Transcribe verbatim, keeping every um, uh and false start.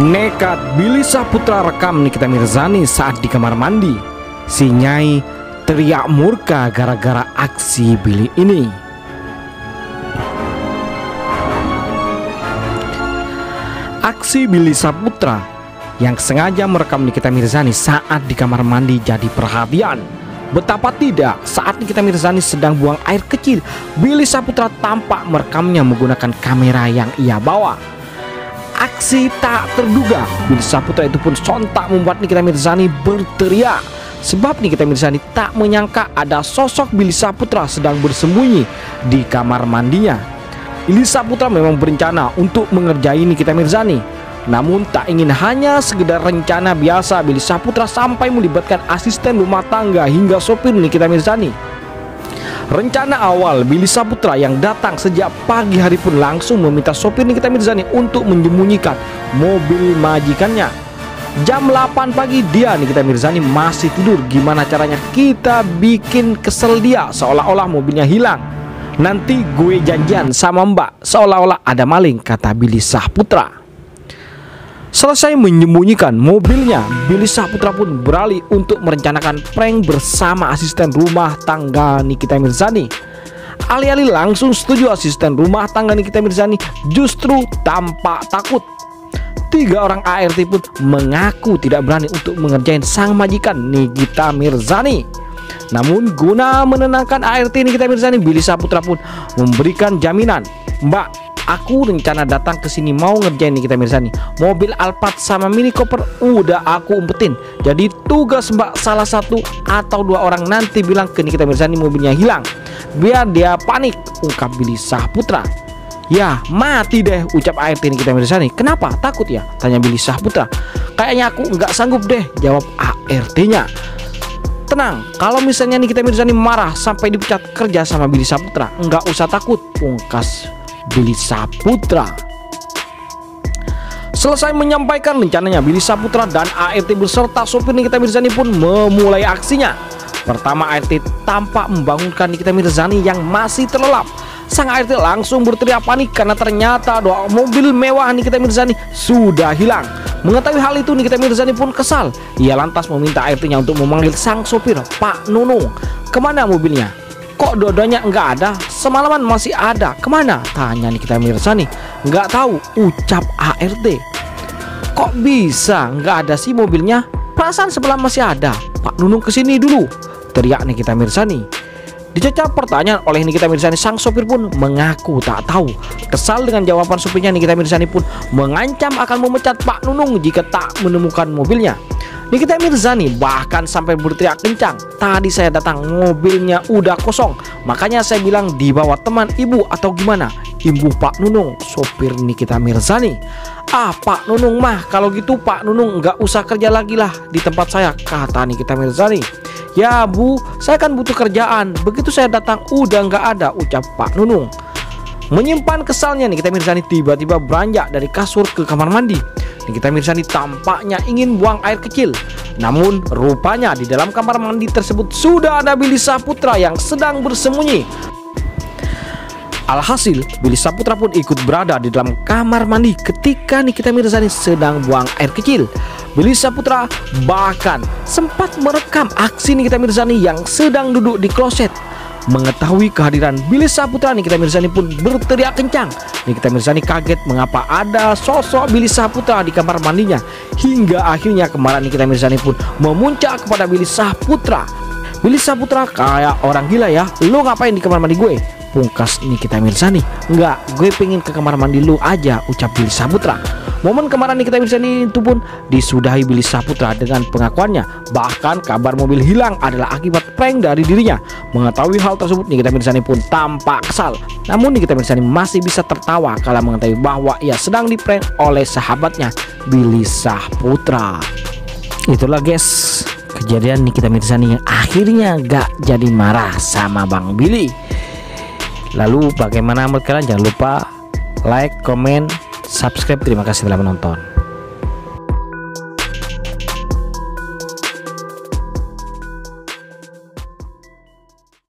Nekat Billy Syahputra rekam Nikita Mirzani saat di kamar mandi. Si Nyai teriak murka gara-gara aksi Billy ini. Aksi Billy Syahputra yang sengaja merekam Nikita Mirzani saat di kamar mandi jadi perhatian. Betapa tidak, saat Nikita Mirzani sedang buang air kecil, Billy Syahputra tampak merekamnya menggunakan kamera yang ia bawa. Aksi tak terduga, Billy Syahputra itu pun sontak membuat Nikita Mirzani berteriak. Sebab Nikita Mirzani tak menyangka ada sosok Billy Syahputra sedang bersembunyi di kamar mandinya. Billy Syahputra memang berencana untuk mengerjai Nikita Mirzani. Namun tak ingin hanya sekedar rencana biasa, Billy Syahputra sampai melibatkan asisten rumah tangga hingga sopir Nikita Mirzani. Rencana awal Billy Syahputra yang datang sejak pagi hari pun langsung meminta sopir Nikita Mirzani untuk menyembunyikan mobil majikannya. Jam delapan pagi dia, Nikita Mirzani, masih tidur. Gimana caranya kita bikin kesel dia seolah-olah mobilnya hilang? Nanti gue janjian sama mbak, seolah-olah ada maling, kata Billy Syahputra. Selesai menyembunyikan mobilnya, Billy Syahputra pun beralih untuk merencanakan prank bersama asisten rumah tangga Nikita Mirzani. Alih-alih langsung setuju, asisten rumah tangga Nikita Mirzani justru tampak takut. Tiga orang A R T pun mengaku tidak berani untuk mengerjain sang majikan Nikita Mirzani. Namun guna menenangkan A R T Nikita Mirzani, Billy Syahputra pun memberikan jaminan, "Mbak, aku rencana datang ke sini mau ngerjain Nikita Mirzani. Mobil Alphard sama Mini Cooper udah aku umpetin. Jadi tugas mbak salah satu atau dua orang nanti bilang ke Nikita Mirzani mobilnya hilang, biar dia panik," ungkap Billy Syahputra. "Ya mati deh," ucap A R T Nikita Mirzani. "Kenapa takut ya?" tanya Billy Syahputra. "Kayaknya aku nggak sanggup deh," jawab A R T-nya. "Tenang, kalau misalnya Nikita Mirzani marah sampai dipecat kerja sama Billy Syahputra, nggak usah takut," pungkas Billy Syahputra. Selesai menyampaikan rencananya, Billy Syahputra dan A R T beserta sopir Nikita Mirzani pun memulai aksinya. Pertama, A R T tampak membangunkan Nikita Mirzani yang masih terlelap. Sang A R T langsung berteriak panik karena ternyata dua mobil mewah Nikita Mirzani sudah hilang. Mengetahui hal itu, Nikita Mirzani pun kesal. Ia lantas meminta A R T-nya untuk memanggil sang sopir, Pak Nuno. "Kemana mobilnya? Kok dodanya nggak ada? Semalaman masih ada. Kemana?" tanya Nikita Mirzani. "Nggak tahu," ucap A R T. "Kok bisa nggak ada sih mobilnya? Perasaan sebelah masih ada. Pak Nunung kesini dulu," teriak Nikita Mirzani. Dicacah pertanyaan oleh Nikita Mirzani, sang sopir pun mengaku tak tahu. Kesal dengan jawaban sopirnya, Nikita Mirzani pun mengancam akan memecat Pak Nunung jika tak menemukan mobilnya. Nikita Mirzani bahkan sampai berteriak kencang, "Tadi saya datang mobilnya udah kosong, makanya saya bilang dibawa teman ibu atau gimana," ibu Pak Nunung, sopir Nikita Mirzani. "Ah Pak Nunung mah, kalau gitu Pak Nunung nggak usah kerja lagi lah di tempat saya," kata Nikita Mirzani. "Ya bu, saya kan butuh kerjaan, begitu saya datang udah nggak ada," ucap Pak Nunung. Menyimpan kesalnya, Nikita Mirzani tiba-tiba beranjak dari kasur ke kamar mandi. Nikita Mirzani tampaknya ingin buang air kecil, namun rupanya di dalam kamar mandi tersebut sudah ada Billy Syahputra yang sedang bersembunyi. Alhasil, Billy Syahputra pun ikut berada di dalam kamar mandi ketika Nikita Mirzani sedang buang air kecil. Billy Syahputra bahkan sempat merekam aksi Nikita Mirzani yang sedang duduk di kloset. Mengetahui kehadiran Billy Syahputra, Nikita Mirzani pun berteriak kencang. Nikita Mirzani kaget mengapa ada sosok Billy Syahputra di kamar mandinya. Hingga akhirnya kemarahan Nikita Mirzani pun memuncak kepada Billy Syahputra. "Billy Syahputra, kayak orang gila ya, lu ngapain di kamar mandi gue?" pungkas Nikita Mirzani. "Enggak, gue pengen ke kamar mandi lu aja," ucap Billy Syahputra. Momen kemarahan Nikita Mirzani itu pun disudahi Billy Syahputra dengan pengakuannya. Bahkan kabar mobil hilang adalah akibat prank dari dirinya. Mengetahui hal tersebut, Nikita Mirzani pun tampak kesal. Namun Nikita Mirzani masih bisa tertawa kala mengetahui bahwa ia sedang diprank oleh sahabatnya Billy Syahputra. Itulah guys, kejadian Nikita Mirzani yang akhirnya gak jadi marah sama Bang Billy. Lalu bagaimana menurut kalian? Jangan lupa like, komen, subscribe. Terima kasih telah menonton.